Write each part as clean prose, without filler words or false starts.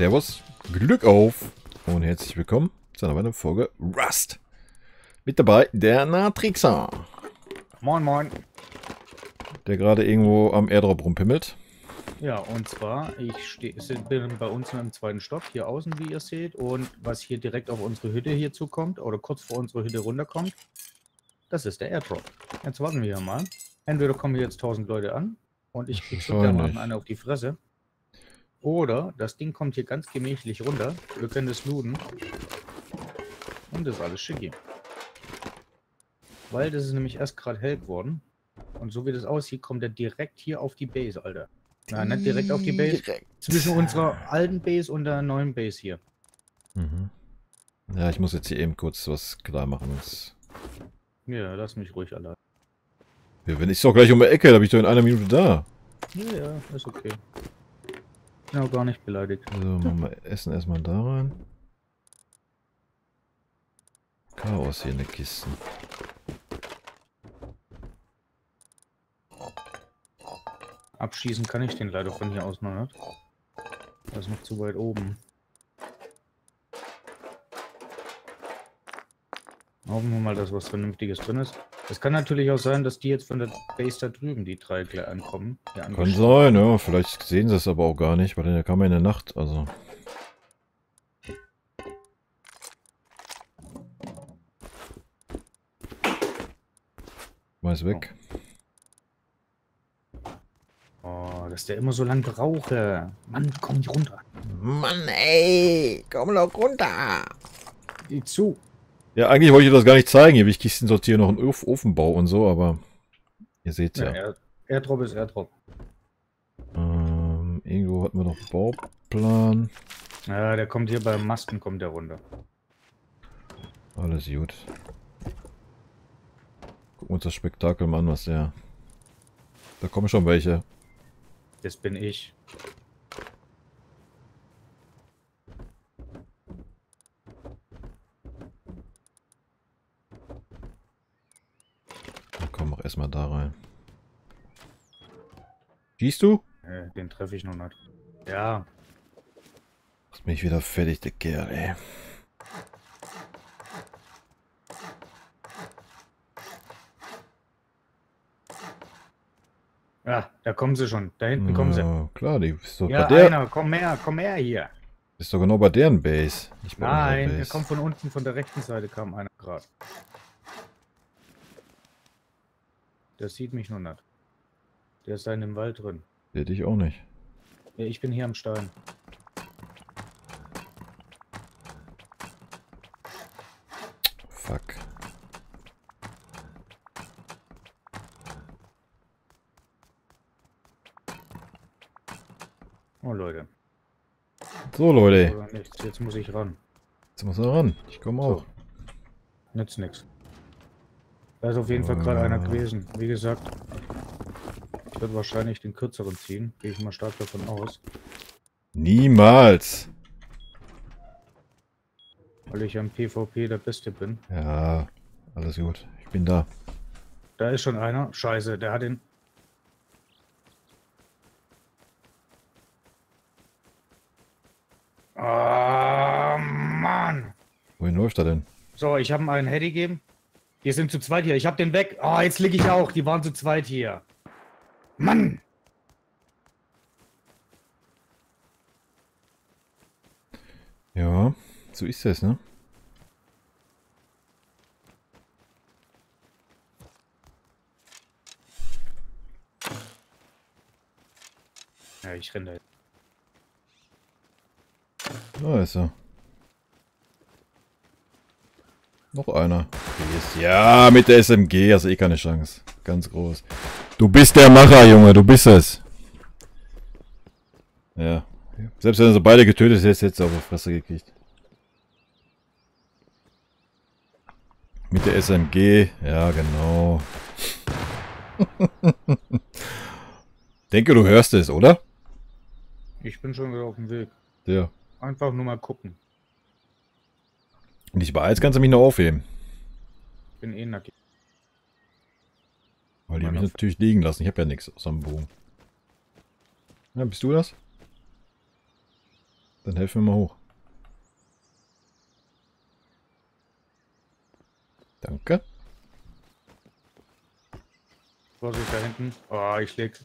Servus, Glück auf und herzlich willkommen zu einer weiteren Folge Rust. Mit dabei der Natrixer. Moin, moin. Der gerade irgendwo am Airdrop rumpimmelt. Ja, und zwar, ich bin bei uns im zweiten Stock, hier außen, wie ihr seht. Und was hier direkt auf unsere Hütte hier zukommt, oder kurz vor unsere Hütte runterkommt, das ist der Airdrop. Jetzt warten wir mal. Entweder kommen hier jetzt 1000 Leute an und ich krieg schon mal einen auf die Fresse. Oder das Ding kommt hier ganz gemächlich runter. Wir können es looten. Und das ist alles schicki. Weil das ist nämlich erst gerade hell geworden. Und so wie das aussieht, kommt er direkt hier auf die Base, Alter. Nein, nicht direkt auf die Base. Direkt. Zwischen unserer alten Base und der neuen Base hier. Mhm. Ja, ich muss jetzt hier eben kurz was klar machen. Ja, lass mich ruhig allein. Ja, wenn ich doch gleich um die Ecke, da bin ich doch in einer Minute da. Ja, ist okay. Genau, gar nicht beleidigt. So, machen wir Essen erstmal da rein. Chaos hier in der Kiste. Abschießen kann ich den leider von hier aus noch nicht. Das ist noch zu weit oben. Hoffen wir mal, dass was Vernünftiges drin ist. Es kann natürlich auch sein, dass die jetzt von der Base da drüben, die drei gleich ankommen. Kann sein, ja. Vielleicht sehen sie es aber auch gar nicht, weil da kam ja in der Nacht, also... Mal ist weg. Oh, dass der immer so lang braucht. Mann, komm nicht runter. Mann, ey, komm doch runter. Geh zu. Ja, eigentlich wollte ich das gar nicht zeigen. Hier will ich Kisten sortieren, noch einen Ofenbau und so, aber ihr seht ja. Airdrop ist Airdrop. Irgendwo hatten wir noch Bauplan. Ja, der kommt hier beim Masten, kommt der runter. Alles gut. Gucken wir uns das Spektakel mal an, was der... Da kommen schon welche. Das bin ich. Erstmal da rein. Schießt du? Den treffe ich noch nicht. Ja. Machst mich wieder fertig, der Kerl, ey. Ja, da kommen sie schon. Da hinten kommen sie. Klar, die ist doch ja, bei der... einer. Komm her hier. Ist doch genau bei deren Base. Nicht bei unserer Base. Der kommt von unten, von der rechten Seite kam einer gerade. Der sieht mich nur nicht. Der ist da in dem Wald drin. Der dich auch nicht. Ja, ich bin hier am Stein. Fuck. Oh Leute. So Leute. Jetzt muss ich ran. Jetzt muss er ran. Ich komme auch. Nützt nix. Da ist auf jeden Fall gerade einer gewesen. Wie gesagt, ich würde wahrscheinlich den kürzeren ziehen. Gehe ich mal stark davon aus. Niemals! Weil ich am PvP der Beste bin. Ja, alles gut. Ich bin da. Da ist schon einer. Scheiße, der hat ihn. Ah, Mann! Wohin läuft er denn? So, ich habe ihm einen Head gegeben. Wir sind zu zweit hier. Ich hab den weg. Oh, jetzt lieg ich auch. Die waren zu zweit hier. Mann! Ja, so ist das, ne? Ja, ich renne da jetzt. Da ist er. Noch einer. Ja, mit der SMG hast du eh keine Chance. Ganz groß. Du bist der Macher, Junge. Du bist es. Ja. Selbst wenn du so beide getötet hättest, hättest du auf die Fresse gekriegt. Mit der SMG. Ja, genau. Denke, du hörst es, oder? Ich bin schon wieder auf dem Weg. Ja. Einfach nur mal gucken. Nicht bei jetzt kannst du mich noch aufheben. Ich bin eh nackig. Weil die mich natürlich liegen lassen. Ich habe ja nichts aus dem Bogen. Ja, bist du das? Dann helfen wir mal hoch. Danke. Vorsicht da hinten. Oh, ich schläg's.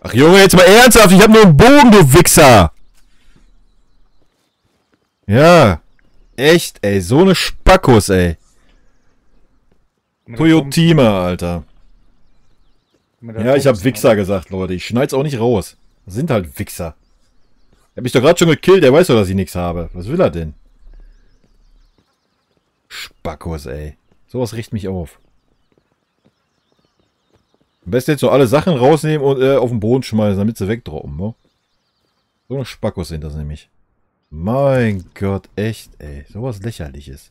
Ach Junge, jetzt mal ernsthaft, ich hab nur einen Bogen, du Wichser! Ja. Echt, ey, so eine Spackos, ey. Toyotima, Alter. Ja, ich hab Wichser gesagt, Leute. Ich schneid's auch nicht raus. Das sind halt Wichser. Er hat mich doch gerade schon gekillt, er weiß doch, dass ich nichts habe. Was will er denn? Spackos, ey. Sowas riecht mich auf. Am besten jetzt so alle Sachen rausnehmen und auf den Boden schmeißen, damit sie wegdroppen, ne? So eine Spackos sind das nämlich. Mein Gott, echt, ey. Sowas Lächerliches.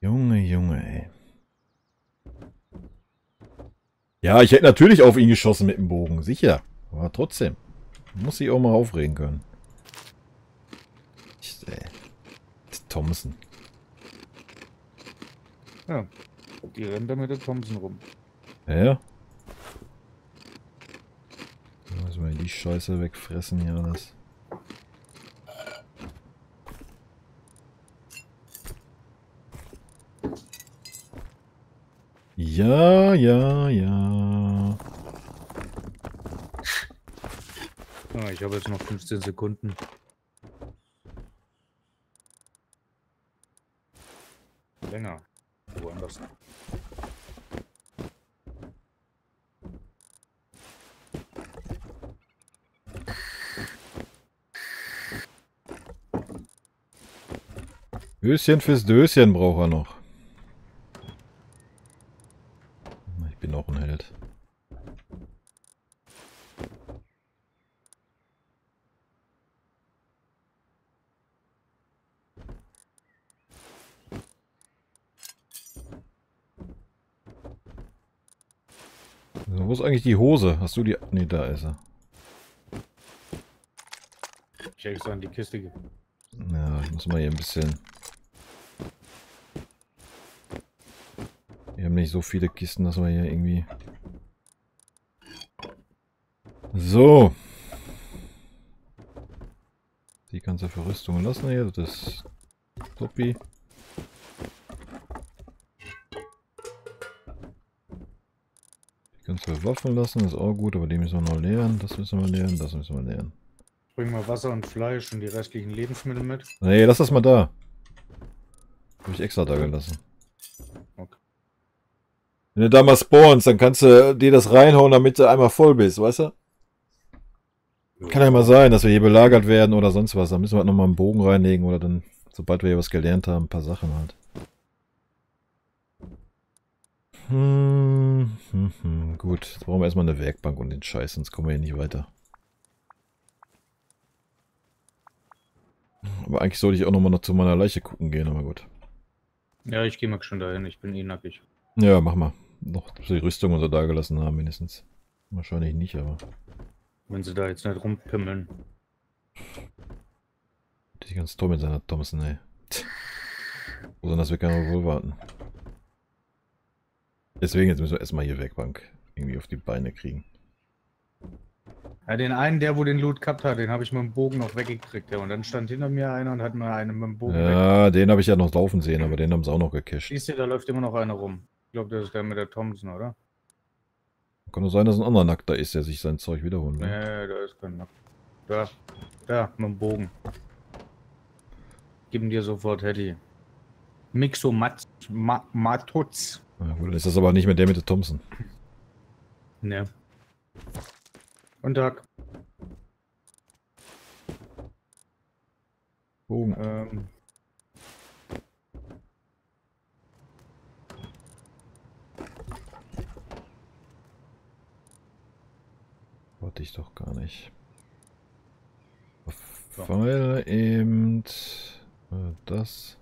Junge, Junge, ey. Ja, ich hätte natürlich auf ihn geschossen mit dem Bogen, sicher. Aber trotzdem. Muss ich auch mal aufregen können. Echt, ey. Thompson. Ja, die rennen da mit der Thompson rum. Ja. Müssen wir die Scheiße wegfressen hier alles. Ja, ja, ja. Ah, ich habe jetzt noch 15 Sekunden. Länger. Woanders. Döschen fürs Döschen braucht er noch. Ich bin auch ein Held. So, wo ist eigentlich die Hose? Hast du die? Ne, da ist er. Ich hätte gesagt, die Kiste gibt. Ja, ich muss mal hier ein bisschen... Wir haben nicht so viele Kisten, dass wir hier irgendwie... So. Die kannst du für Rüstungen lassen hier. Das ist Topi. Die kannst du für Waffen lassen, ist auch gut, aber die müssen wir noch leeren. Das müssen wir leeren, das müssen wir leeren. Bring mal Wasser und Fleisch und die restlichen Lebensmittel mit. Nee, lass das mal da. Habe ich extra da gelassen. Wenn du da mal spawnst, dann kannst du dir das reinhauen, damit du einmal voll bist, weißt du? Kann ja mal sein, dass wir hier belagert werden oder sonst was. Da müssen wir halt nochmal einen Bogen reinlegen oder dann, sobald wir hier was gelernt haben, ein paar Sachen halt. Gut, jetzt brauchen wir erstmal eine Werkbank und den Scheiß, sonst kommen wir hier nicht weiter. Aber eigentlich sollte ich auch nochmal noch zu meiner Leiche gucken gehen, aber gut. Ja, ich gehe mal schon dahin, ich bin eh nackig. Ja, mach mal. Noch die Rüstung und so da gelassen haben, mindestens. Wahrscheinlich nicht, aber. Wenn sie da jetzt nicht rumpimmeln. Das ist ganz toll mit seiner Thompson, ey. Wo sollen das wir keinen Revolver hatten? Deswegen, jetzt müssen wir erstmal hier Werkbank irgendwie auf die Beine kriegen. Ja, den einen, der wo den Loot gehabt hat, den habe ich mit dem Bogen noch weggekriegt. Ja. Und dann stand hinter mir einer und hat mir einen mit dem Bogen weggekriegt. Den habe ich ja noch laufen sehen, aber den haben sie auch noch gecached. Siehst du, da läuft immer noch einer rum. Ich glaube, das ist der mit der Thompson, oder? Kann doch sein, dass ein anderer Nackter ist, der sich sein Zeug wiederholt. Nee, da ist kein Nackter. Da, da, mit dem Bogen. Gib ihn dir sofort, Hattie. Mixomatutz. Ja, gut, ist das aber nicht mehr der mit der Thompson. Ne. Guten Tag. Bogen. Wollte ich doch gar nicht. Weil eben das.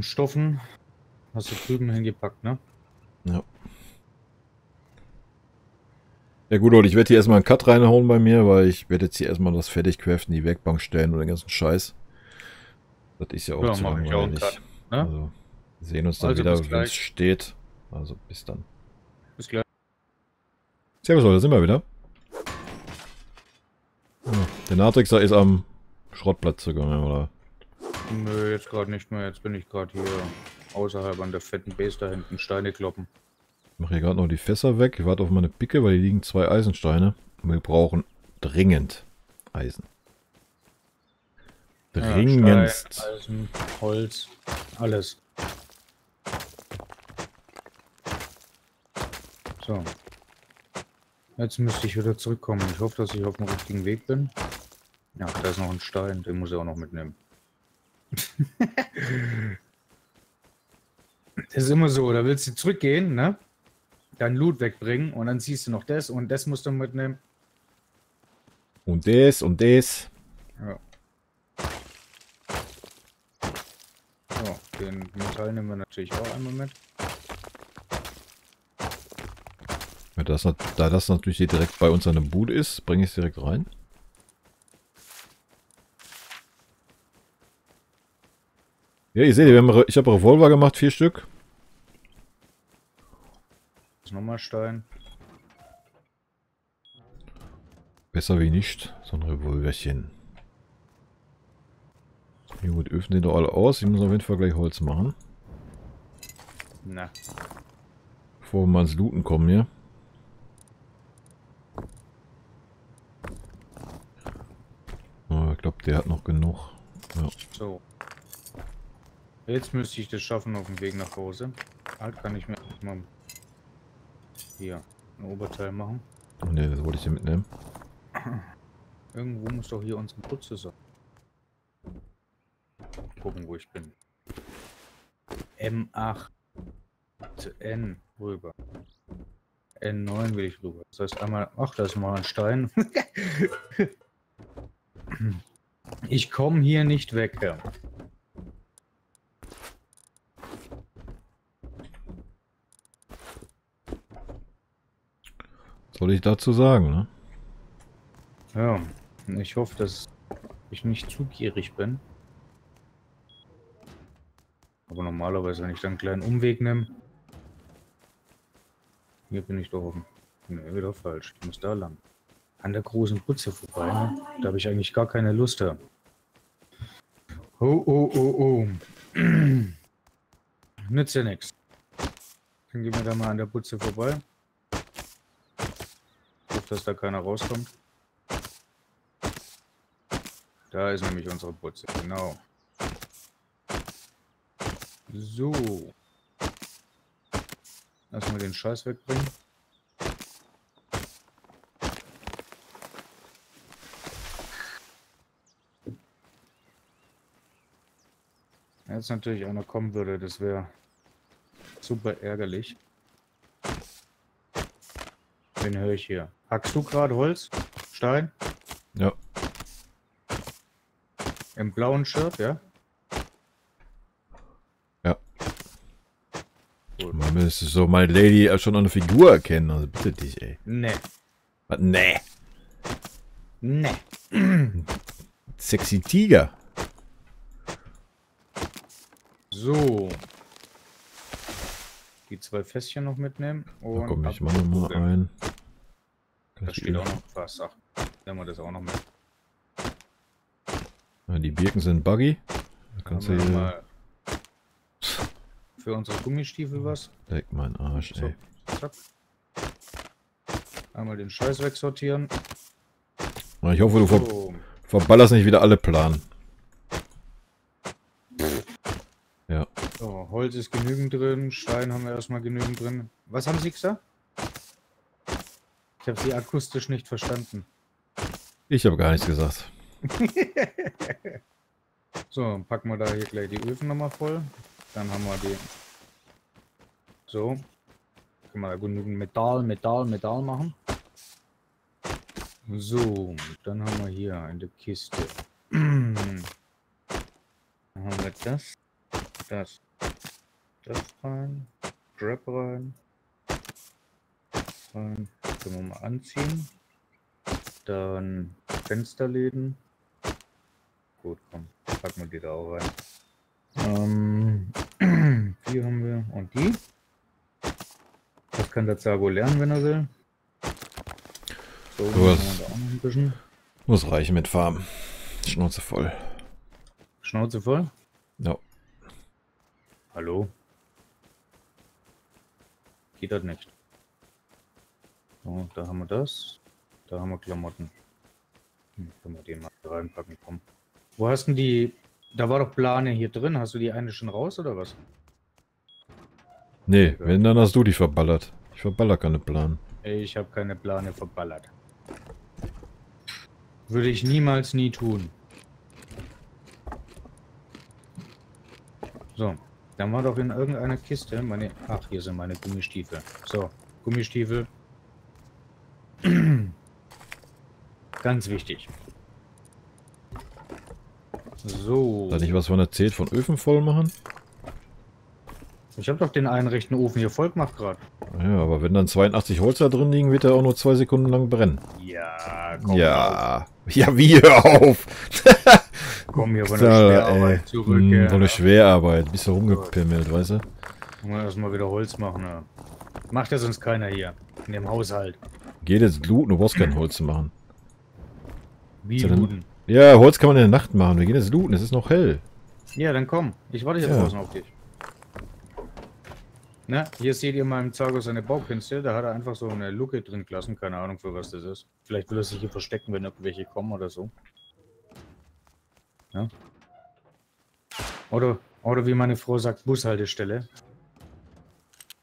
Stoffen hast du drüben hingepackt, ne? Ja. Ja gut, Leute, ich werde hier erstmal einen Cut reinhauen bei mir, weil ich werde jetzt hier erstmal das fertig craften, die Werkbank stellen und den ganzen Scheiß. Das ist ja auch zu langweilig. Ne? Also, wir sehen uns dann wieder, wenn es steht. Also bis dann. Bis gleich. Servus Leute, da sind wir wieder. Ja, der Natrixer ist am Schrottplatz gegangen, oder? Nö, jetzt gerade nicht mehr. Jetzt bin ich gerade hier außerhalb an der fetten Base da hinten Steine kloppen. Ich mache hier gerade noch die Fässer weg. Ich warte auf meine Picke, weil hier liegen 2 Eisensteine. Und wir brauchen dringend Eisen. Dringendst. Ja, Stein, Eisen, Holz, alles. So. Jetzt müsste ich wieder zurückkommen. Ich hoffe, dass ich auf dem richtigen Weg bin. Ja, da ist noch ein Stein. Den muss ich auch noch mitnehmen. Das ist immer so. Da willst du zurückgehen, ne? Dein Loot wegbringen und dann ziehst du noch das und das musst du mitnehmen. Und das und das. Ja. So, den Metall nehmen wir natürlich auch einmal mit. Ja, da das natürlich hier direkt bei uns an der Bude ist, bringe ich es direkt rein. Ja, ihr seht, ich habe Revolver gemacht, 4 Stück. Nochmal Stein. Besser wie nicht, so ein Revolverchen. Ja gut, öffnen den doch alle aus. Ich muss auf jeden Fall gleich Holz machen. Na. Bevor wir mal ins Looten kommen hier. Oh, ich glaube, der hat noch genug. Ja. So. Jetzt müsste ich das schaffen auf dem Weg nach Hause. Halt kann ich mir mal hier ein Oberteil machen. Oh ne, das wollte ich hier mitnehmen. Irgendwo muss doch hier unsere Putze sein. Gucken, wo ich bin. M8 zu N rüber. N9 will ich rüber. Das heißt einmal... Ach, da ist mal ein Stein. Ich komme hier nicht weg, Herr. Soll ich dazu sagen, ne? Ja, ich hoffe, dass ich nicht zu gierig bin. Aber normalerweise, wenn ich dann einen kleinen Umweg nehme... Hier bin ich doch offen. Ne, wieder falsch. Ich muss da lang. An der großen Putze vorbei, ne? Da habe ich eigentlich gar keine Lust da. Oh, oh, oh, oh. Nützt ja nichts. Dann gehen wir da mal an der Putze vorbei. Ich hoffe, dass da keiner rauskommt. Da ist nämlich unsere Putze, genau. So. Lass mal den Scheiß wegbringen. Wenn jetzt natürlich einer kommen würde, das wäre super ärgerlich. Wen höre ich hier? Hackst du gerade Holz? Stein? Ja. Im blauen Shirt, ja? Man müsste so meine Lady schon eine Figur erkennen, also bitte dich, ey. Nee. Was? Nee. Nee. Sexy Tiger. So. Die 2 Fässchen noch mitnehmen. Und da komm, ich mach noch mal ein. Da steht auch noch was. Ach, nehmen wir das auch noch mit. Ja, die Birken sind buggy. Da kannst du hier... Für unsere Gummistiefel was. Leck mein Arsch, so, ey. Zack. Einmal den Scheiß wegsortieren. Ich hoffe, du verballerst nicht wieder alle Planen. Ja. So, Holz ist genügend drin, Stein haben wir erstmal genügend drin. Was haben Sie gesagt? Ich habe Sie akustisch nicht verstanden. Ich habe gar nichts gesagt. So, dann packen wir da hier gleich die Öfen nochmal voll. Dann haben wir die. So. Können wir da genügend Metall machen. So. Dann haben wir hier in der Kiste. Dann haben wir das. Das. Das rein. Scrapper rein. Rein. Können wir mal anziehen. Dann Fensterläden. Gut, komm, packen wir die da auch rein. Die haben wir und die. Das kann der Zargo lernen, wenn er will. So, muss da auch noch ein bisschen. Muss reichen mit Farben. Schnauze voll. Schnauze voll? Ja. Hallo? Geht das nicht. So, da haben wir das. Da haben wir Klamotten. Können wir den mal reinpacken, komm. Wo hast denn die... Da war doch Plane hier drin. Hast du die eine schon raus, oder was? Nee, wenn, dann hast du die verballert. Ich verballer keine Plane. Ich habe keine Plane verballert. Würde ich niemals nie tun. So, dann war doch in irgendeiner Kiste meine... Ach, hier sind meine Gummistiefel. So, Gummistiefel. Ganz wichtig. So. Hat nicht was von erzählt, von Öfen voll machen? Ich habe doch den einen rechten Ofen hier voll gemacht gerade. Ja, aber wenn dann 82 Holz da drin liegen, wird er auch nur 2 Sekunden lang brennen. Ja, komm. Ja, auf. Ja, wie, hör auf! Komm hier von der Schwerarbeit zurück. Ja. Von der Schwerarbeit, bist du rumgepimmelt, weißt du? Mal erstmal wieder Holz machen, ja. Macht ja sonst keiner hier, in dem Haushalt. Geht jetzt looten, du brauchst kein Holz zu machen. Wie looten? Ja, Holz kann man in der Nacht machen. Wir gehen jetzt looten, es ist noch hell. Ja, dann komm. Ich warte jetzt draußen auf dich. Na, hier seht ihr mal im Zargo seine Baukünste. Da hat er einfach so eine Luke drin gelassen. Keine Ahnung, für was das ist. Vielleicht will er sich hier verstecken, wenn irgendwelche kommen oder so. Ja. Oder wie meine Frau sagt, Bushaltestelle.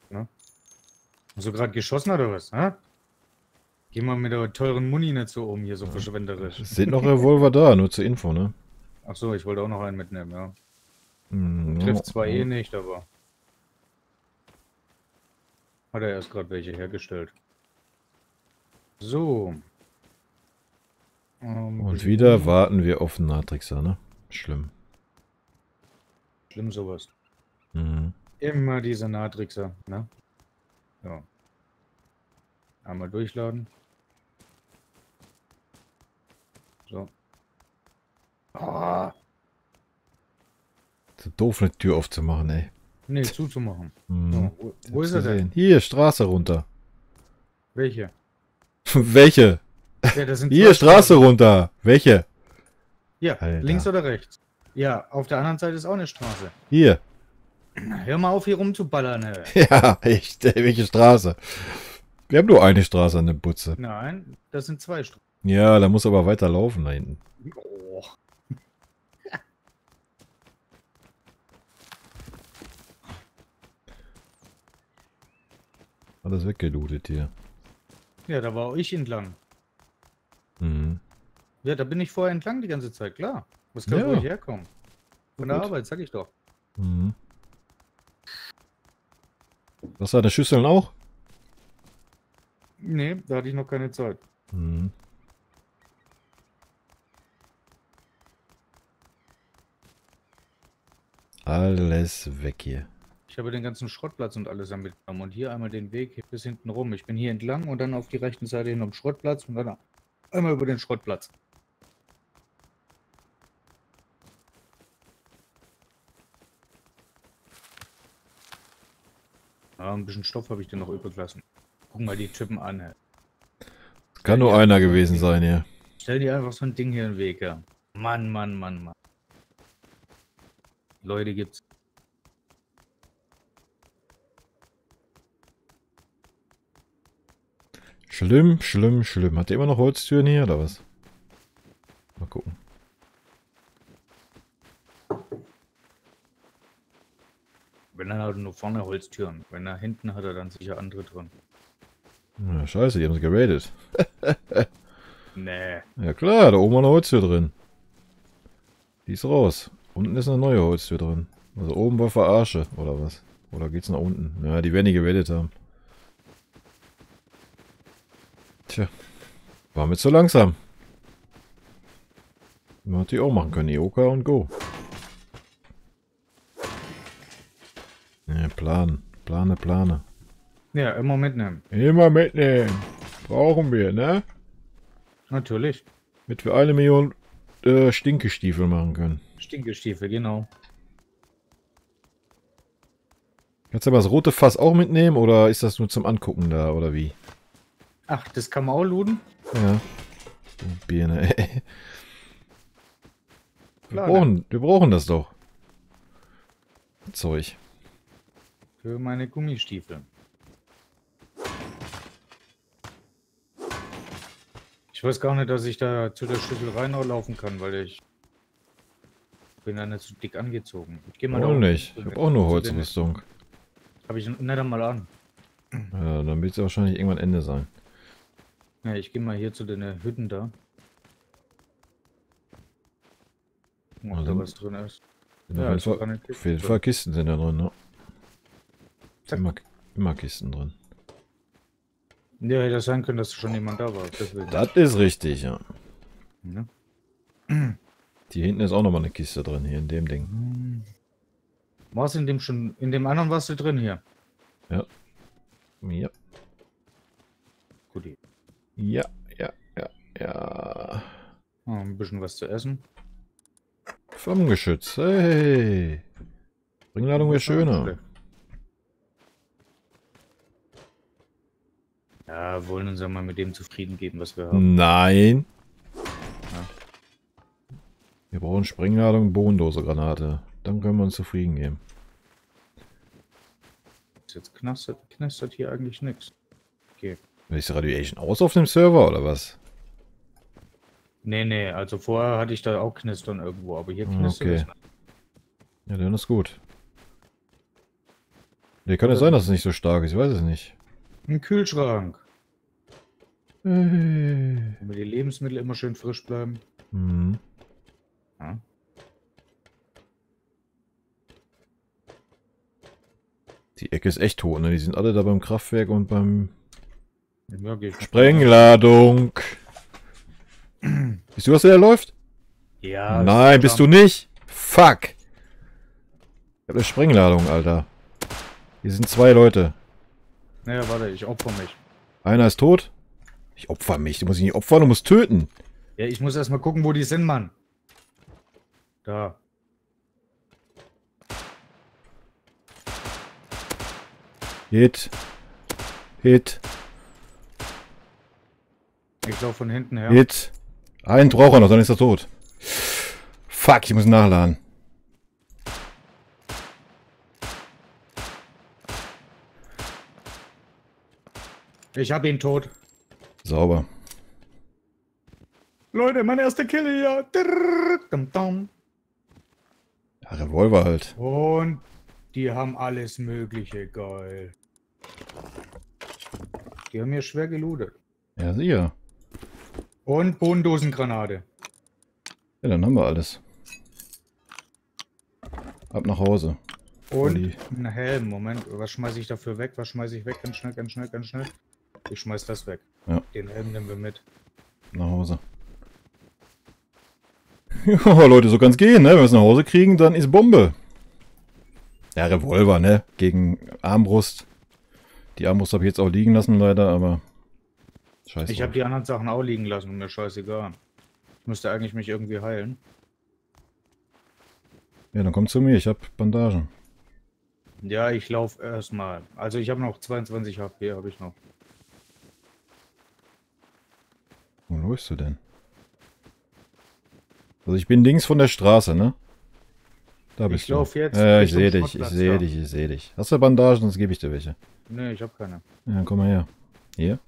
Ja. Hast du gerade geschossen oder was? Ja? Geh mal mit der teuren Muni nicht so um hier, so verschwenderisch. Sind noch Revolver da, nur zur Info, ne? Achso, ich wollte auch noch einen mitnehmen, ja. Trifft zwar eh nicht, aber... Hat er erst gerade welche hergestellt. So. Und wieder warten wir auf den Natrixer, ne? Schlimm. Schlimm sowas. Mhm. Immer diese Natrixer, ne? Ja. Einmal durchladen. So. Ah. So doof, eine Tür aufzumachen, ey. Nee, zuzumachen. Hm. So, wo ist er denn? Hier, Straße runter. Welche? Welche? Ja, das sind hier, Straße runter. Welche? Ja, Alter. Links oder rechts? Ja, auf der anderen Seite ist auch eine Straße. Hier. Hör mal auf, hier rumzuballern, ey. Ja, echt. Welche Straße? Wir haben nur eine Straße an der Butze. Nein, das sind 2 Straßen. Ja, da muss aber weiter laufen da hinten. Oh. Alles weggelootet hier. Ja, da war auch ich entlang. Mhm. Ja, da bin ich vorher entlang die ganze Zeit, klar. Was kann wohl herkommen? Von der Arbeit, sag ich doch. Mhm. Was hat der Schüsseln auch? Nee, da hatte ich noch keine Zeit. Mhm. Alles weg hier. Ich habe den ganzen Schrottplatz und alles damit genommen. Und hier einmal den Weg bis hinten rum. Ich bin hier entlang und dann auf die rechten Seite hin am Schrottplatz und dann einmal über den Schrottplatz. Ja, ein bisschen Stoff habe ich dir noch übrig gelassen. Guck mal die Typen an. Ey. Kann nur einer gewesen sein hier. Stell dir einfach so ein Ding hier in den Weg, ja. Mann, Mann, Mann, Mann. Leute gibt's. Schlimm, schlimm, schlimm. Hat der immer noch Holztüren hier oder was? Mal gucken. Wenn er nur vorne Holztüren. Wenn er hinten hat er dann sicher andere drin. Na, scheiße, die haben sie geradet. Nee. Ja klar, da oben war eine Holztür drin. Die ist raus. Unten ist eine neue Holztür drin. Also oben war Verarsche, oder was? Oder geht's nach unten? Ja, die werden die geradet haben. Tja. War mir zu langsam. Man hat die auch machen können. Eoka und Go. Ja, planen. Plane, plane. Ja, immer mitnehmen. Immer mitnehmen. Brauchen wir, ne? Natürlich. Damit wir 1 Million Stinkestiefel machen können. Stinkestiefel, genau. Kannst du aber das rote Fass auch mitnehmen oder ist das nur zum Angucken da oder wie? Ach, das kann man auch looten? Ja. Birne, ey. Wir brauchen das doch. Zeug. Für meine Gummistiefel. Ich weiß gar nicht, dass ich da zu der Schüssel reinlaufen kann, weil ich bin da nicht so dick angezogen. Ich geh mal auch nicht. Ich hab auch nur Holzrüstung. Habe ich nicht einmal an. Ja, dann wird es wahrscheinlich irgendwann Ende sein. Ja, ich gehe mal hier zu den Hütten da. Ob da was drin ist. Ja, auf jeden Fall Kisten sind da drin, ne? Immer Kisten drin. Ja, hätte das sein können, dass schon jemand da war. Deswegen. Das ist richtig, ja. Ja. Hier hinten ist auch nochmal eine Kiste drin, hier in dem Ding. Warst du in dem schon, in dem anderen warst du drin hier? Ja. Ja. Gut. Ja, ja, ja, ja. Oh, ein bisschen was zu essen. Flammengeschütz, hey. Ringladung wäre schöner. Ja, wollen uns ja mal mit dem zufrieden geben, was wir haben. Nein. Ja. Wir brauchen Sprengladung, Bohendose, Granate. Dann können wir uns zufrieden geben. Jetzt knistert hier eigentlich nichts. Okay. Ist die Radiation aus auf dem Server oder was? Nee, nee, also vorher hatte ich da auch Knistern irgendwo, aber hier knistert es nicht. Ja, dann ist gut. Nee, kann ja sein, dass es nicht so stark ist, ich weiß es nicht. Ein Kühlschrank. Damit die Lebensmittel immer schön frisch bleiben. Mhm. Ja. Die Ecke ist echt tot, ne? Die sind alle da beim Kraftwerk und beim... Ja, Sprengladung! Bist du, was der da läuft? Ja. Nein, bist du nicht? Fuck! Ich hab eine Sprengladung, Alter. Hier sind zwei Leute. Naja, warte, ich opfer mich. Einer ist tot? Ich opfer mich. Du musst dich nicht opfern, du musst töten. Ja, ich muss erstmal gucken, wo die sind, Mann. Da. Hit. Hit. Ich laufe von hinten her. Hit. Einen braucht er noch, dann ist er tot. Fuck, ich muss nachladen. Ich hab ihn tot. Sauber. Leute, mein erster Kill hier. Ja, Revolver halt. Und die haben alles Mögliche, geil. Die haben hier schwer gelootet. Ja, sicher. Und Bodendosengranate. Ja, dann haben wir alles. Ab nach Hause. Und ein Helm. Moment, was schmeiße ich dafür weg? Was schmeiße ich weg? Ganz schnell, ganz schnell, ganz schnell. Ich schmeiß das weg. Ja. Den Helm nehmen wir mit. Nach Hause. Ja, Leute, so kann's gehen, ne? Wenn wir es nach Hause kriegen, dann ist Bombe. Ja, Revolver, ne? Gegen Armbrust. Die Armbrust habe ich jetzt auch liegen lassen, leider, aber... Scheiße. Ich habe die anderen Sachen auch liegen lassen und mir scheißegal. Ich müsste eigentlich mich irgendwie heilen. Ja, dann komm zu mir, ich habe Bandagen. Ja, ich laufe erstmal. Also ich habe noch 22 HP, habe ich noch. Wo läufst du denn? Also ich bin links von der Straße, ne? Da bist du. Ich laufe jetzt. Ich sehe dich, ich sehe dich, ich sehe dich. Hast du Bandagen, sonst gebe ich dir welche. Ne, ich habe keine. Ja, dann komm mal her. Hier?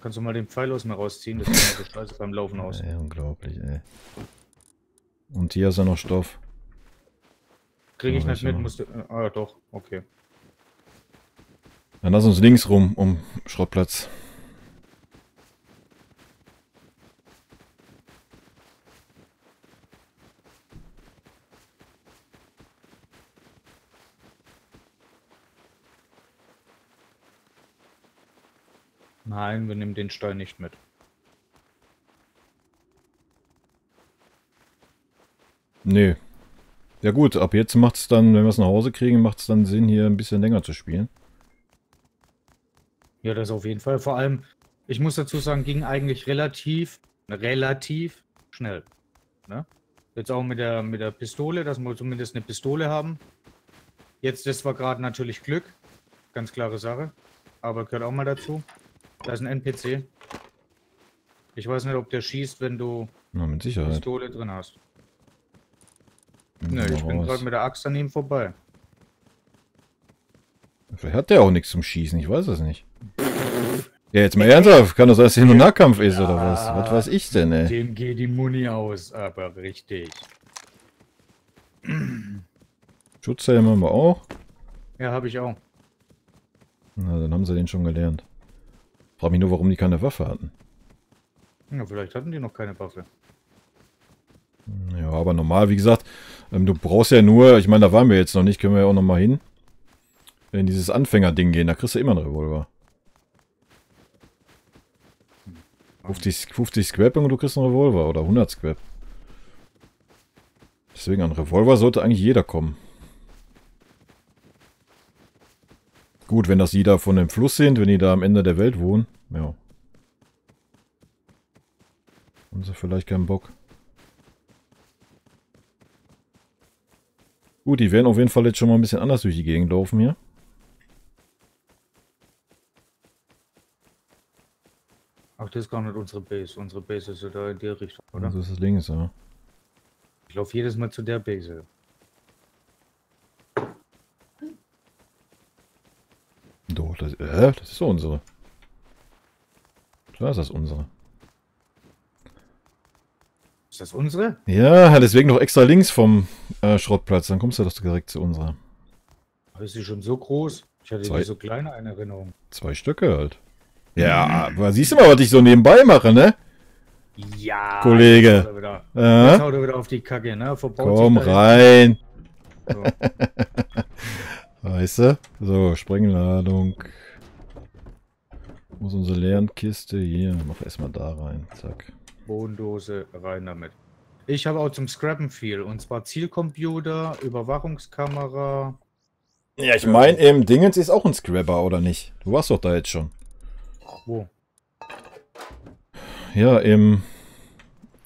Kannst du mal den Pfeil aus mir rausziehen? Das sieht so scheiße beim Laufen aus. Ey, unglaublich, ey. Und hier ist ja noch Stoff. Krieg ich nicht mit, musst du... Ah, doch, okay. Dann lass uns links rum, um Schrottplatz. Nein, wir nehmen den Stein nicht mit. Nee. Ja gut, ab jetzt macht es dann, wenn wir es nach Hause kriegen, macht es dann Sinn, hier ein bisschen länger zu spielen. Ja, das auf jeden Fall. Vor allem, ich muss dazu sagen, ging eigentlich relativ schnell. Ne? Jetzt auch mit der Pistole, dass wir zumindest eine Pistole haben. Jetzt, das war gerade natürlich Glück. Ganz klare Sache. Aber gehört auch mal dazu. Da ist ein NPC. Ich weiß nicht, ob der schießt, wenn du eine Pistole drin hast. Nö, ich bin gerade mit der Axt an ihm vorbei. Vielleicht hat der auch nichts zum Schießen, ich weiß es nicht. Ja, jetzt mal ernsthaft, kann das sein, dass hier nur Nahkampf ist oder was? Was weiß ich denn, ey? Dem geht die Muni aus, aber richtig. Schutzhelm haben wir auch. Ja, habe ich auch. Na, dann haben sie den schon gelernt. Frag mich nur, warum die keine Waffe hatten. Ja, vielleicht hatten die noch keine Waffe. Ja, aber normal, wie gesagt, du brauchst ja nur, ich meine, da waren wir jetzt noch nicht, können wir ja auch noch mal hin. In dieses Anfängerding gehen, da kriegst du immer einen Revolver. 50 Scrap und du kriegst einen Revolver oder 100 Scrap. Deswegen an Revolver sollte eigentlich jeder kommen. Gut, wenn das jeder von dem Fluss sind, wenn die da am Ende der Welt wohnen, ja. Haben sie vielleicht keinen Bock. Gut, die werden auf jeden Fall jetzt schon mal ein bisschen anders durch die Gegend laufen hier. Ach, das ist gar nicht unsere Base. Unsere Base ist ja da in der Richtung, oder? Das ist das links, ja. Ich laufe jedes Mal zu der Base. Doch, das ist so unsere. Klar ist das unsere. Ist das unsere? Ja, deswegen noch extra links vom Schrottplatz, dann kommst du doch direkt zu unserer. Aber ist sie schon so groß? Ich hatte die so kleine eine Erinnerung. 2 Stücke halt. Ja, aber siehst du mal, was ich so nebenbei mache, ne? Ja, Kollege. Jetzt haut er wieder auf die Kacke, ne? Komm rein. So. Weißt du? So, Sprengladung. Wo ist unsere Lernkiste? Hier, mach erstmal da rein. Zack. Bodendose, rein damit. Ich habe auch zum Scrappen viel, und zwar Zielcomputer, Überwachungskamera. Ja, ich meine, im Dingens ist auch ein Scrapper, oder nicht? Du warst doch da jetzt schon. Wo? Ja, im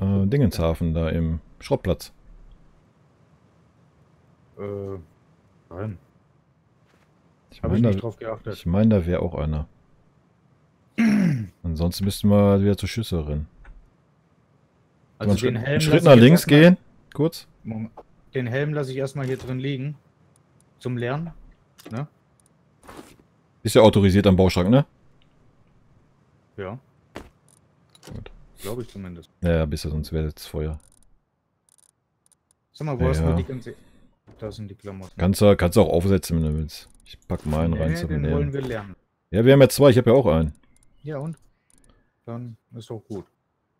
Dingenshafen, da im Schrottplatz. Nein. Habe ich nicht drauf geachtet. Ich meine, da wäre auch einer. Ansonsten müssten wir wieder zur Schüsse rennen. Also den Helm Schritt nach links gehen, kurz. Moment. Den Helm lasse ich erstmal hier drin liegen. Zum Lernen. Ne? Ist ja autorisiert am Bauschrank, ne? Ja. Gut. Glaube ich zumindest. Ja, bist du, sonst wäre das Feuer. Sag mal, wo hast du die ganze... Da sind die Klamotten. Kannst du auch aufsetzen, wenn du willst. Ich pack meinen rein zum Lernen. Den wollen wir lernen. Ja, wir haben ja 2, ich habe ja auch einen. Ja, und? Dann ist doch gut.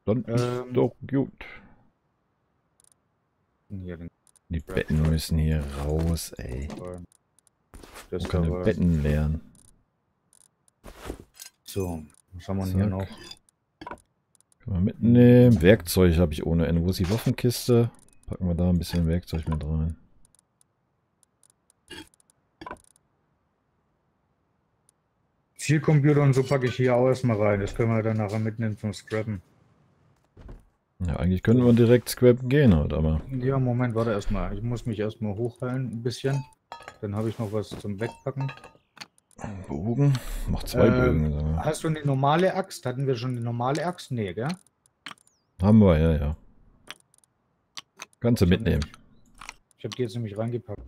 Dann ist doch gut. Die Betten müssen hier raus, ey. Das kann ich Betten lernen. So, was haben wir hier noch? Können wir mitnehmen. Werkzeug habe ich ohne Ende. Wo ist die Waffenkiste? Packen wir da ein bisschen Werkzeug mit rein. Zielcomputer und so packe ich hier auch erstmal rein. Das können wir dann nachher mitnehmen zum Scrappen. Ja, eigentlich könnten wir direkt scrappen gehen halt, aber... Ja, Moment, warte erstmal. Ich muss mich erstmal hochheilen ein bisschen. Dann habe ich noch was zum Wegpacken. Bogen? Mach 2 Bögen. Sogar. Hast du eine normale Axt? Hatten wir schon eine normale Axt? Nee, gell? Haben wir, ja. Kannst du mitnehmen. Ich habe die jetzt nämlich reingepackt.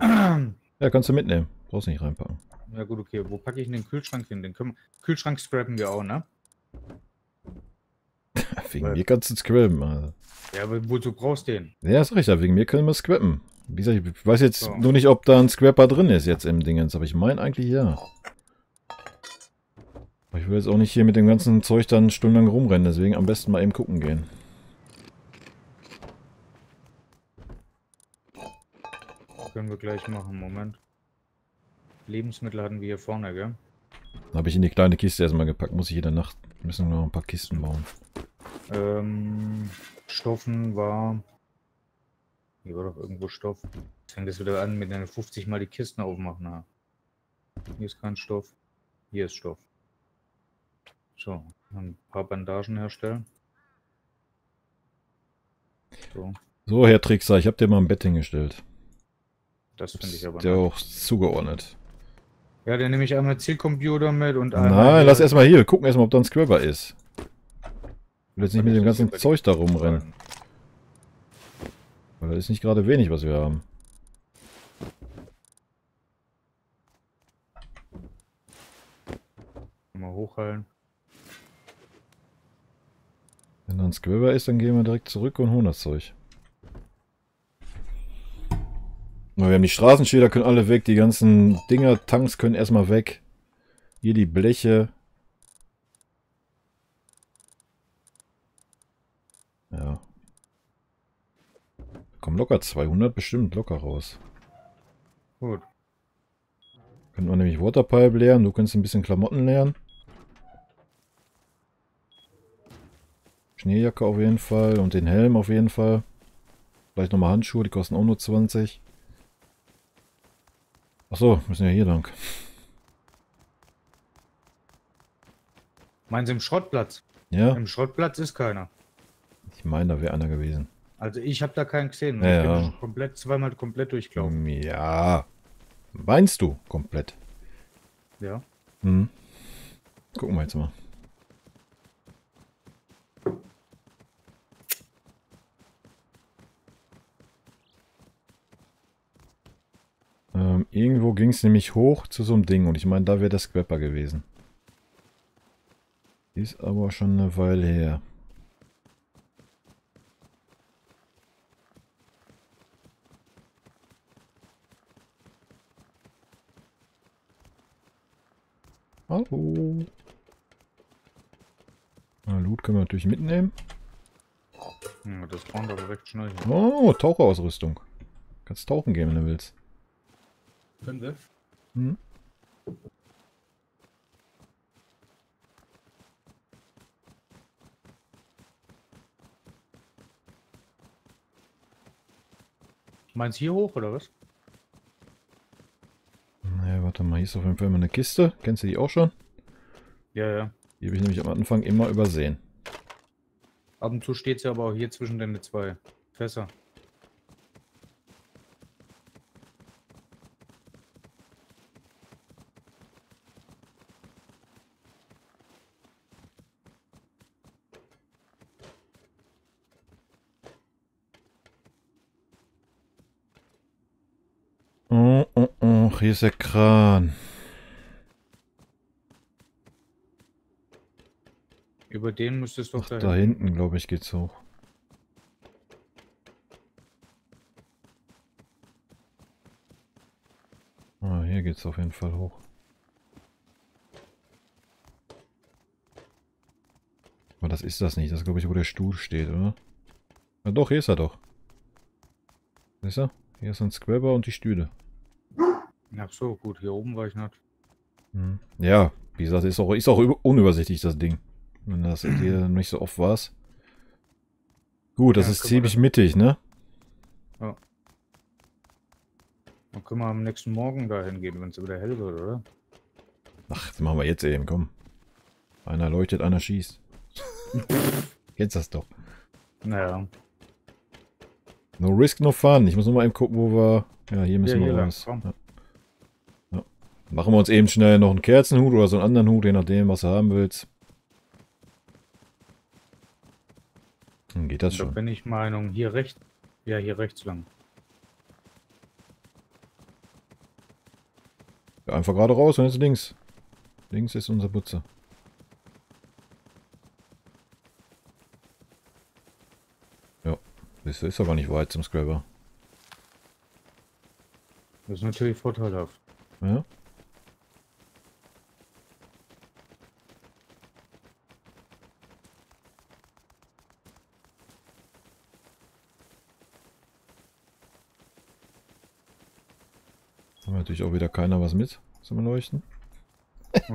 Ja, kannst du mitnehmen. Brauchst nicht reinpacken. Ja gut, okay. Wo packe ich in den Kühlschrank hin? Den Kühlschrank scrappen wir auch, ne? Wegen mir kannst du scrappen, also. Ja, aber wozu brauchst du den? Ja, ist richtig, wegen mir können wir scrappen. Wie gesagt, ich weiß jetzt nur nicht, ob da ein Scrapper drin ist jetzt im Dingens, aber ich meine eigentlich ja. Aber ich will jetzt auch nicht hier mit dem ganzen Zeug dann stundenlang rumrennen, deswegen am besten mal eben gucken gehen. Das können wir gleich machen, Moment. Lebensmittel hatten wir hier vorne, gell? Habe ich in die kleine Kiste erstmal gepackt, muss ich jede Nacht, müssen wir noch ein paar Kisten bauen. Stoffen war... Hier war doch irgendwo Stoff. Jetzt fängt es wieder an mit einer 50 mal die Kisten aufmachen. Na. Hier ist kein Stoff. Hier ist Stoff. So, ein paar Bandagen herstellen. Taucherausrüstung. So, Herr Trickser, ich habe dir mal ein Bett hingestellt. Das finde ich aber der auch zugeordnet. Ja, dann nehme ich einmal Zielcomputer mit und einmal... Nein, lass erstmal hier. Wir gucken erstmal, ob da ein Scrapper ist. Ich will jetzt nicht mit dem ganzen Zeug da rumrennen. Weil da ist nicht gerade wenig, was wir haben. Mal hochhalten. Wenn da ein Scrapper ist, dann gehen wir direkt zurück und holen das Zeug. Wir haben die Straßenschilder, können alle weg. Die ganzen Dinger, Tanks können erstmal weg. Hier die Bleche. Ja. Kommen locker 200 bestimmt locker raus. Gut. Können wir nämlich Waterpipe leeren. Du kannst ein bisschen Klamotten leeren. Schneejacke auf jeden Fall und den Helm auf jeden Fall. Vielleicht nochmal Handschuhe, die kosten auch nur 20. Achso, müssen wir hier lang. Meinen Sie im Schrottplatz? Ja. Im Schrottplatz ist keiner. Ich meine, da wäre einer gewesen. Also ich habe da keinen gesehen. Ja, ich bin schon komplett, zweimal komplett durchgelaufen. Ja. Meinst du komplett? Ja. Hm. Gucken wir jetzt mal. Irgendwo ging es nämlich hoch zu so einem Ding und ich meine, da wäre der Scrapper gewesen. Ist aber schon eine Weile her. Hallo. Na, Loot können wir natürlich mitnehmen. Ja, das brauchen wir aber recht schnell. Oh, Taucherausrüstung. Kannst tauchen gehen, wenn du willst. Können wir? Hm. Meinst du hier hoch oder was? Naja, warte mal, hier ist auf jeden Fall immer eine Kiste. Kennst du die auch schon? Ja, ja. Die habe ich nämlich am Anfang immer übersehen. Ab und zu steht sie aber auch hier zwischen den zwei Fässer. Hier ist der Kran. Über den müsstest du doch da hinten, glaube ich, geht's hoch. Ah, hier geht's auf jeden Fall hoch. Aber das ist das nicht. Das glaube ich, wo der Stuhl steht, oder? Na doch, hier ist er doch. Siehst du? Hier ist ein Scrapper und die Stühle. Ach so, gut, hier oben war ich nicht. Hm. Ja, wie gesagt, ist auch unübersichtlich, das Ding. Wenn das hier nicht so oft war. Gut, das ja, ist ziemlich mittig, ne? Ja. Dann können wir am nächsten Morgen dahin gehen, wenn es wieder hell wird, oder? Ach, das machen wir jetzt eben, komm. Einer leuchtet, einer schießt. Jetzt das doch. Naja. No risk, no fun. Ich muss nur mal eben gucken, wo wir... Ja, hier müssen wir raus. Machen wir uns eben schnell noch einen Kerzenhut oder so einen anderen Hut, je nachdem, was du haben willst. Dann geht das schon. Da bin ich Meinung, hier rechts. Ja, hier rechts lang. Ja, einfach gerade raus und jetzt links. Links ist unser Putzer. Ja, das ist aber nicht weit zum Scrapper. Das ist natürlich vorteilhaft. Ja. Haben wir natürlich auch wieder keiner was mit zum Leuchten.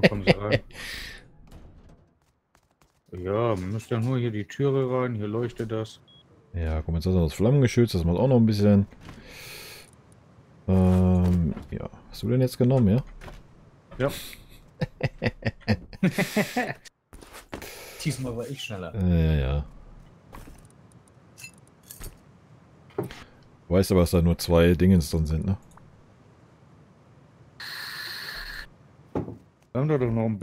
Kommen Sie rein. Ja, man muss ja nur hier die Türe rein, hier leuchtet das. Ja, komm, jetzt hast du das Flammengeschütz, das macht auch noch ein bisschen. Ja. Hast du denn jetzt genommen, ja? Ja. Diesmal war ich schneller. Ja, ja. Weiß aber, dass da nur zwei Dingens drin sind, ne? Dann haben wir doch noch ein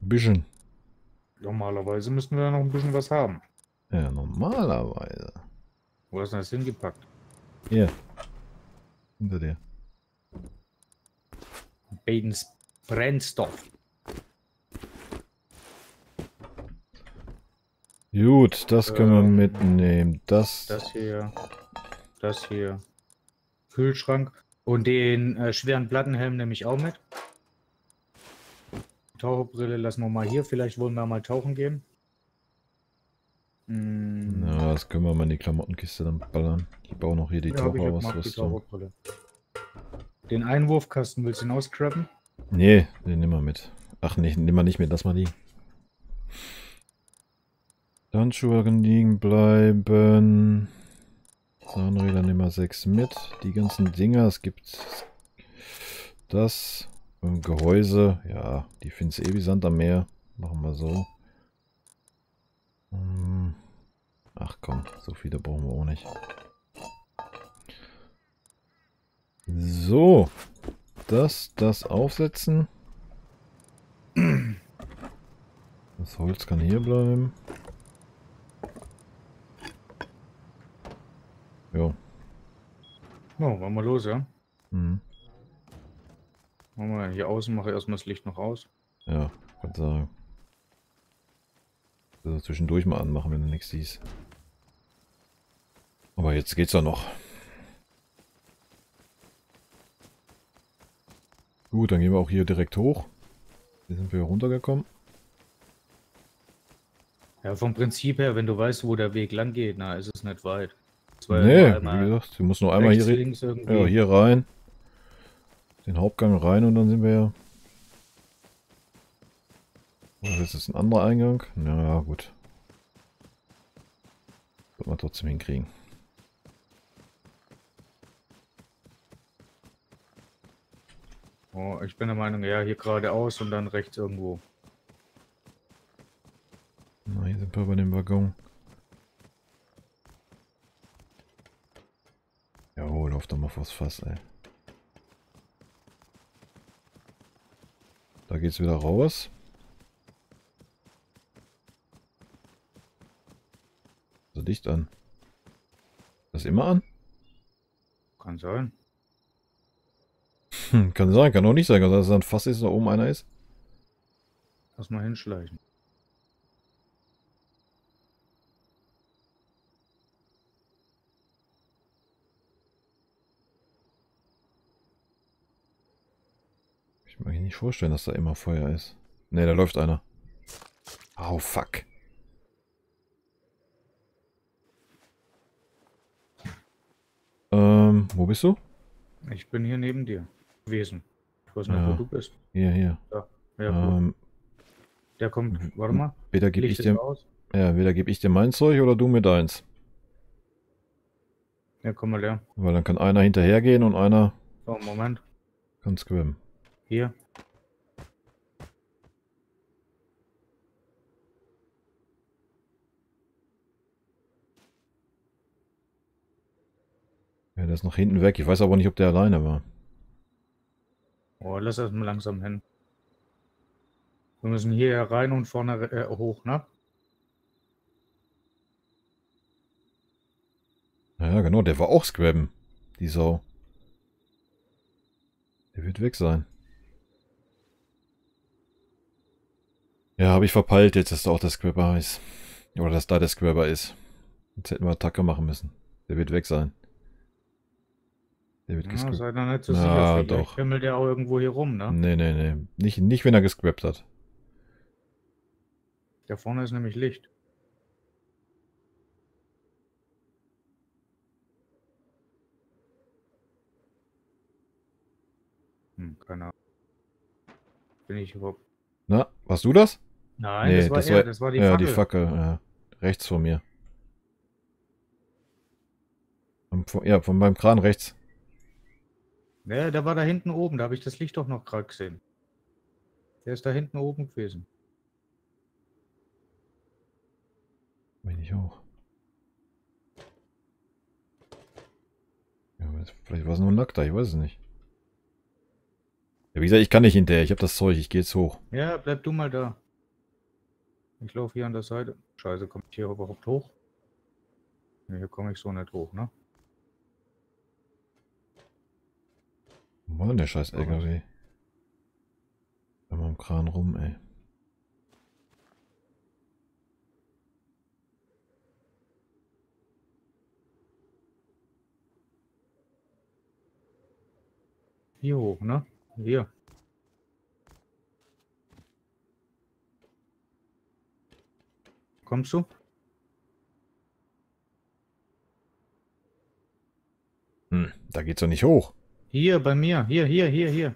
bisschen. Normalerweise müssten wir da noch ein bisschen was haben. Ja, normalerweise. Wo hast du das hingepackt? Hier. Hinter dir. Badens Brennstoff. Gut, das können wir mitnehmen. Das hier. Das hier. Kühlschrank. Und den schweren Plattenhelm nehme ich auch mit. Taucherbrille lassen wir mal hier. Vielleicht wollen wir mal tauchen gehen. Na, das können wir mal in die Klamottenkiste dann ballern. Ich baue noch hier die Taucherausrüstung. Den Einwurfkasten willst du auscrappen? Nee, den nehmen wir mit. Ach nee, nehmen wir nicht mit, lass mal liegen. Handschuhe liegen bleiben. Zahnräder nehmen wir 6 mit. Die ganzen Dinger, es gibt das Gehäuse. Ja, die findest du eh wie Sand am Meer. Machen wir so. Ach komm, so viele brauchen wir auch nicht. So, das aufsetzen. Das Holz kann hier bleiben. Jo. Oh, wollen wir los, ja? Mhm. Machen wir hier außen, mache ich erstmal das Licht noch aus. Ja, kann sagen. Also zwischendurch mal anmachen, wenn du nichts siehst. Aber jetzt geht's ja noch. Gut, dann gehen wir auch hier direkt hoch. Hier sind wir runtergekommen. Ja, vom Prinzip her, wenn du weißt, wo der Weg lang geht, na, ist es nicht weit. Nee, wie gesagt, du musst nur einmal hier, ja, hier rein. Den Hauptgang rein und dann sind wir ja... Oh, das ist ein anderer Eingang. Na ja, gut. Wird man trotzdem hinkriegen. Oh, ich bin der Meinung, ja, hier geradeaus und dann rechts irgendwo. Na, hier sind wir bei dem Waggon. Jawohl, lauf doch mal vors Fass, ey. Da geht's wieder raus. So dicht an. Das immer an? Kann sein. Kann sein, kann auch nicht sein, dass es ein Fass ist, da oben einer ist. Lass mal hinschleichen. Ich mag mir nicht vorstellen, dass da immer Feuer ist. Ne, da läuft einer. Au, fuck. Wo bist du? Ich bin hier neben dir gewesen. Ich weiß nicht, wo du bist. Hier. Ja, der kommt, warte mal. Weder gebe ich dir mein Zeug oder du mir deins. Ja, komm mal her. Weil dann kann einer hinterhergehen und einer... Oh, Moment. Kann squimmen. Hier. Ja, der ist noch hinten weg. Ich weiß aber nicht, ob der alleine war. Oh, lass das mal langsam hin. Wir müssen hier rein und vorne hoch, ne? Ja, genau. Der war auch scrabben, die Sau. Der wird weg sein. Ja, habe ich verpeilt jetzt, dass da auch der Scrapper ist. Oder dass da der Scrapper ist. Jetzt hätten wir Attacke machen müssen. Der wird weg sein. Der wird gescrappt. Sei da nicht so sicher. Vielleicht himmelt der auch irgendwo hier rum, ne? Nee. Nicht, wenn er gescrappt hat. Da vorne ist nämlich Licht. Keine Ahnung. Bin ich überhaupt... Na, warst du das? Nein, nee, das war die Fackel. Ja, die Fackel, ja. Rechts von mir. Ja, von meinem Kran rechts. Ja, der war da hinten oben, da habe ich das Licht doch noch gerade gesehen. Der ist da hinten oben gewesen. Bin ich auch. Vielleicht war es nur ein Lack da, ich weiß es nicht. Ja, wie gesagt, ich kann nicht hinterher, ich habe das Zeug, ich gehe jetzt hoch. Ja, bleib du mal da. Ich laufe hier an der Seite. Scheiße, kommt hier überhaupt hoch? Nee, hier komme ich so nicht hoch, ne? Wo war denn der scheiß LKW? Immer am Kran rum, ey. Hier hoch, ne? Hier. Kommst du? Hm, da geht's doch nicht hoch. Hier, bei mir. Hier.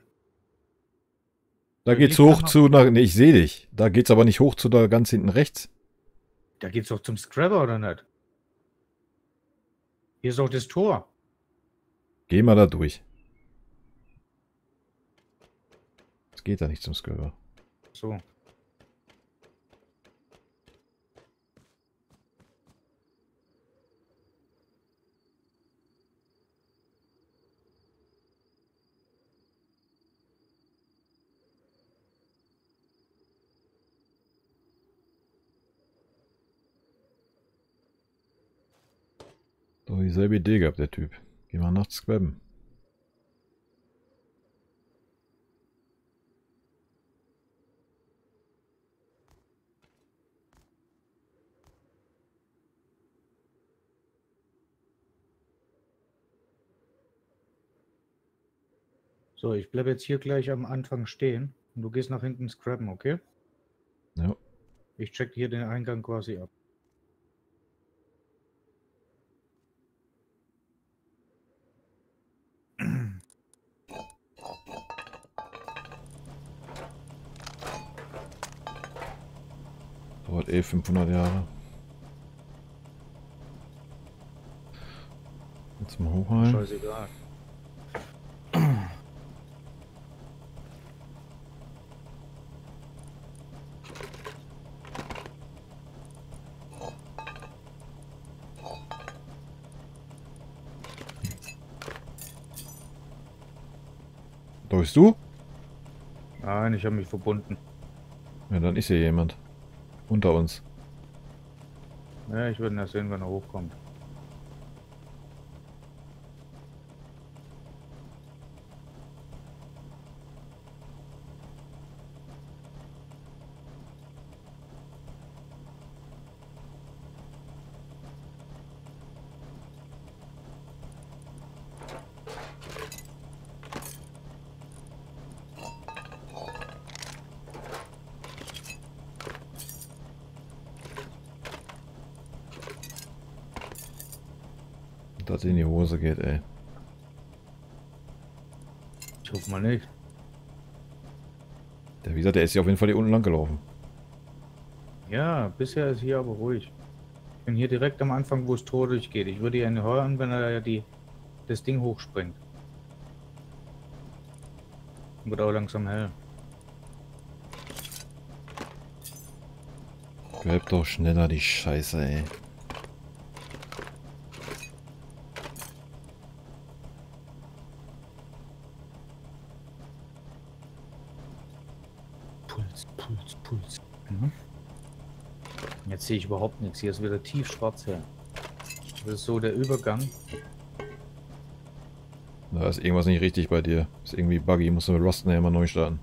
Da geht's hoch zu... Ne, ich sehe dich. Da geht's aber nicht hoch zu da ganz hinten rechts. Da geht's doch zum Scrapper, oder nicht? Hier ist doch das Tor. Geh mal da durch. Es geht da nicht zum Scrapper. So. So, dieselbe Idee gehabt, der Typ. Geh mal nachts scrabben. So, ich bleibe jetzt hier gleich am Anfang stehen und du gehst nach hinten scrabben, okay? Ja. Ich check hier den Eingang quasi ab. Dauert eh 500 Jahre. Jetzt mal hochhalten. Scheißegal. Da bist du? Nein, ich habe mich verbunden. Ja, dann ist hier jemand. Unter uns. Ja, ich würde ihn erst sehen, wenn er hochkommt. Dass in die Hose geht, ey. Ich hoffe mal nicht. Der, wie gesagt, der ist ja auf jeden Fall hier unten lang gelaufen. Ja, bisher ist hier aber ruhig. Ich bin hier direkt am Anfang, wo das Tor durchgeht. Ich würde ihn hören, wenn er das Ding hochspringt. Wird auch langsam hell. Grab doch schneller die Scheiße, ey. Puls. Mhm. Jetzt sehe ich überhaupt nichts. Hier ist wieder tief schwarz her. Das ist so der Übergang. Da ist irgendwas nicht richtig bei dir. Ist irgendwie buggy. Musst du mit Rust nachher mal neu starten.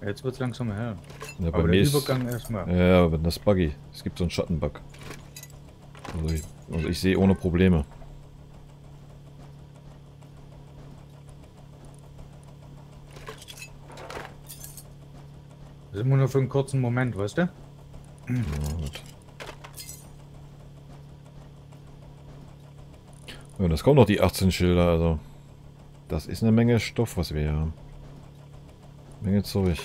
Jetzt wird es langsam hell. Ja, aber der Übergang erstmal. Ja, aber das ist buggy. Es gibt so einen Schattenbug. Also ich sehe ohne Probleme. Das ist immer nur für einen kurzen Moment, weißt du? Ja, gut. Ja, das kommen noch die 18 Schilder, also. Das ist eine Menge Stoff, was wir hier haben. Menge Zeug.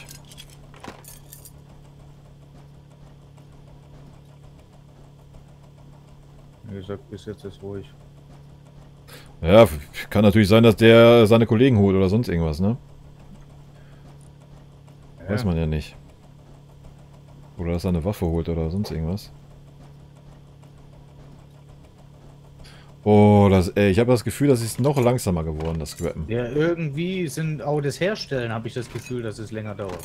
Wie gesagt, bis jetzt ist ruhig. Ja, kann natürlich sein, dass der seine Kollegen holt oder sonst irgendwas, ne? Weiß man ja nicht. Oder dass er eine Waffe holt oder sonst irgendwas. Oh, das, ey, ich habe das Gefühl, das ist noch langsamer geworden, das Scrappen. Ja, irgendwie sind auch das Herstellen, habe ich das Gefühl, dass es länger dauert.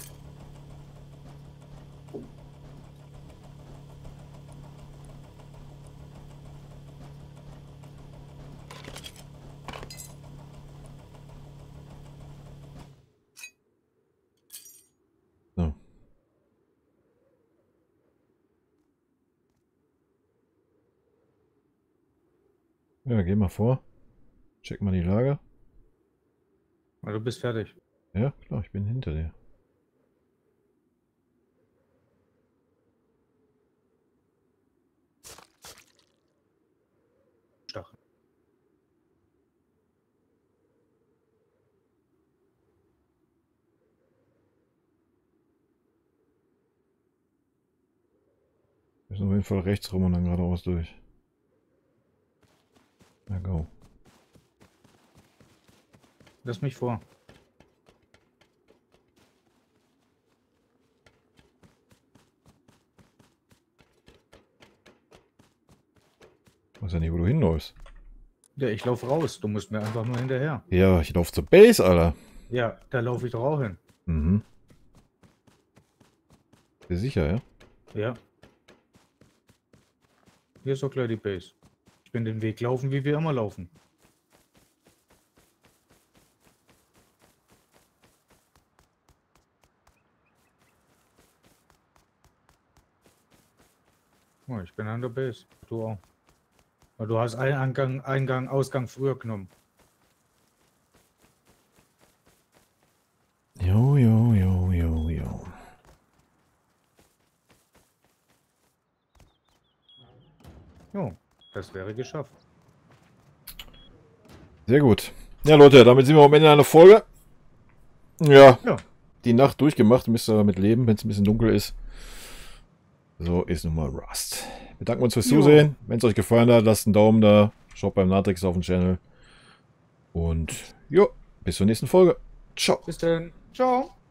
Ja, geh mal vor. Check mal die Lage. Also du bist fertig. Ja, klar, ich bin hinter dir. Stachel. Wir sind auf jeden Fall rechts rum und dann geradeaus durch. Na go. Lass mich vor. Ich weiß ja nicht, wo du hinläufst. Ja, ich laufe raus. Du musst mir einfach nur hinterher. Ja, ich laufe zur Base, Alter. Ja, da laufe ich doch auch hin. Mhm. Bist du sicher, ja? Ja. Hier ist doch gleich die Base. Ich bin den Weg laufen, wie wir immer laufen. Oh, ich bin an der Base. Du auch. Aber du hast einen Ausgang früher genommen. Jo, jo, jo, jo, jo. Jo. Das wäre geschafft. Sehr gut. Ja, Leute, damit sind wir am Ende einer Folge. Ja, ja. Die Nacht durchgemacht, müsst ihr damit leben, wenn es ein bisschen dunkel ist. So ist nun mal Rust. Wir bedanken uns fürs Zusehen. Wenn es euch gefallen hat, lasst einen Daumen da. Schaut beim Natrix auf dem Channel. Und jo, bis zur nächsten Folge. Ciao. Bis dann. Ciao.